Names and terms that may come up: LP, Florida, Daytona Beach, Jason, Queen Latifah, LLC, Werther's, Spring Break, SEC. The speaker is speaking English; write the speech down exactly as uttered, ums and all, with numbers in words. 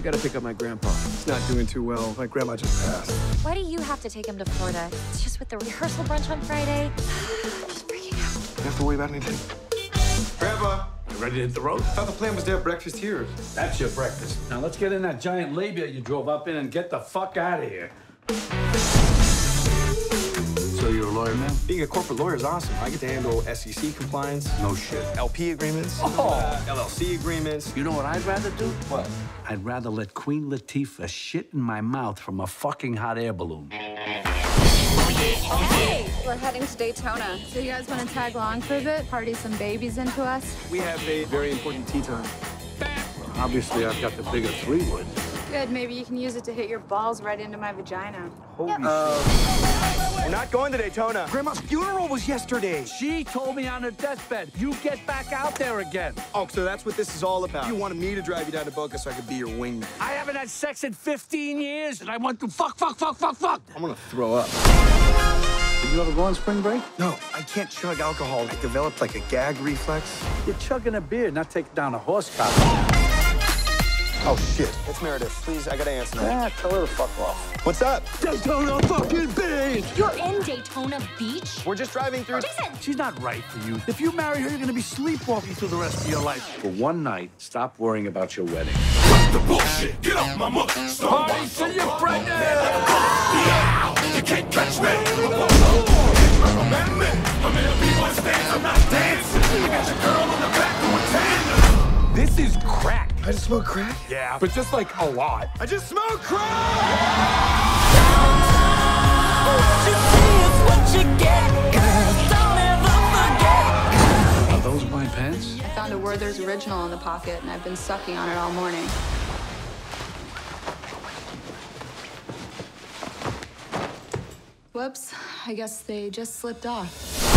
I gotta pick up my grandpa. He's not doing too well. My grandma just passed. Why do you have to take him to Florida? It's just with the rehearsal brunch on Friday. I'm just freaking out. You have to worry about anything. Grandpa! You ready to hit the road? I thought the plan was to have breakfast here. That's your breakfast. Now let's get in that giant labia you drove up in and get the fuck out of here. So you're a lawyer now? Being a corporate lawyer is awesome. I get to handle S E C compliance. No shit. L P agreements. Oh! Uh, L L C agreements. You know what I'd rather do? What? I'd rather let Queen Latifah shit in my mouth from a fucking hot air balloon. Hey! We're heading to Daytona. So you guys want to tag along for a bit? Party some babies into us? We have a very important tea time. Well, obviously, I've got the bigger three-wood. Good. Maybe you can use it to hit your balls right into my vagina. Holy yep. uh, We're not going to Daytona. Grandma's funeral was yesterday. She told me on her deathbed, you get back out there again. Oh, so that's what this is all about. You wanted me to drive you down to Boca so I could be your wingman. I haven't had sex in fifteen years, and I want to fuck, fuck, fuck, fuck, fuck. I'm gonna throw up. Did you ever go on spring break? No, I can't chug alcohol. I developed like a gag reflex. You're chugging a beer, not taking down a horse cock. Oh, shit. It's Meredith. Please, I gotta answer that. Yeah, tell her to fuck off. What's up? Daytona fucking Beach! You're in Daytona Beach? We're just driving through... Jason! She's not right for you. If you marry her, you're gonna be sleepwalking through the rest of your life. For one night, stop worrying about your wedding. Stop the bullshit! Get off my mother! Party till you're pregnant! Yeah. You can't catch me! I'm on the amendment! I'm in a B one stance, I'm not dancing! I got your girl on the back of a tandem! This is crack! I just smoke crack? Yeah, but just like a lot. I just smoke crack! What you see is what you get, girl. Don't ever forget. Are those my pants? I found a Werther's Original in the pocket, and I've been sucking on it all morning. Whoops, I guess they just slipped off.